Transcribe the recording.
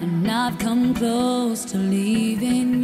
and I've come close to leaving.